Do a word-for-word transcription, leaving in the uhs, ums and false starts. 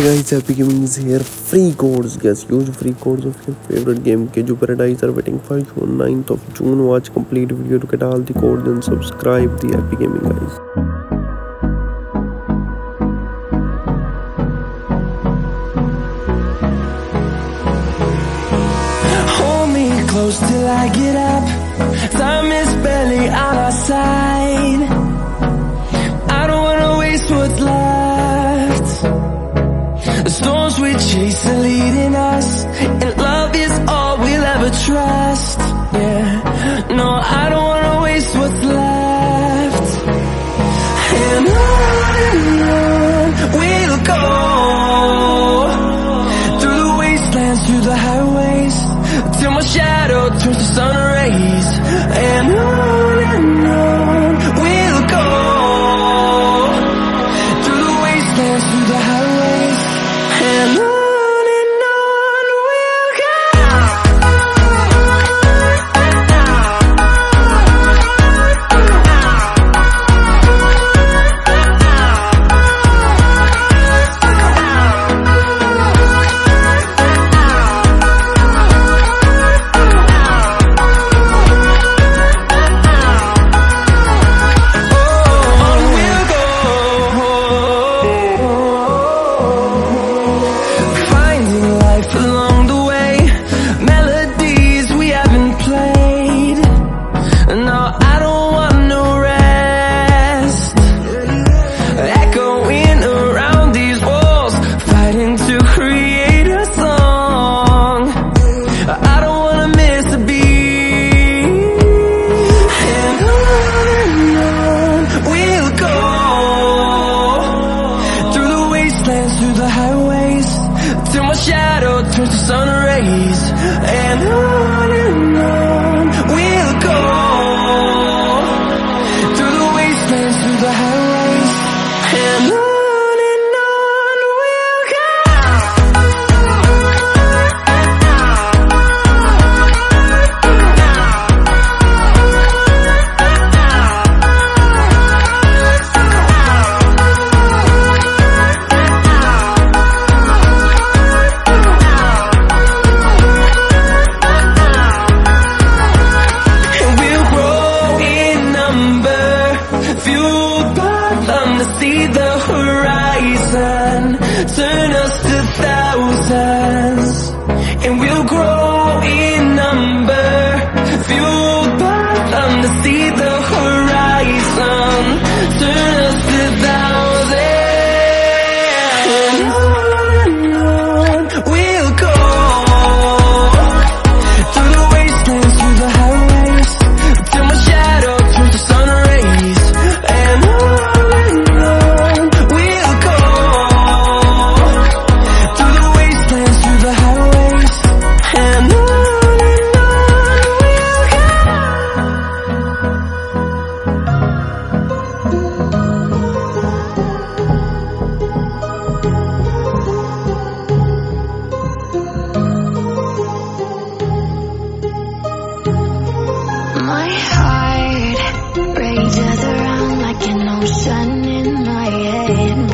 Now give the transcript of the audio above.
Hey guys, Happy Gaming is here. Free codes, guys. Use free codes of your favorite game. Kaiju Paradise are waiting for you on ninth of June. Watch complete video to get all the codes and subscribe the Happy Gaming, guys. Close till I get up, time is barely on our side. I don't wanna waste what's left. The storms we chase are leading us, and love is all we'll ever trust. Yeah, no, I don't wanna waste what's left. And on and on we'll go, through the wastelands, through the highways, till my shadow turns to sun rays. And on and on we'll go, through the wastelands, through the highways, and on. Through the highways, till my shadow turns to sun rays. And on and on we'll go, through the wastelands, through the highways, and on. See the horizon, turn us to thousands, and we'll grow in number, fueled by them to see the horizon, turn us to thousands, and on and on we'll go, through the wastelands, through the highways, till my shadow turns to sun rays, and on. Sun in my head.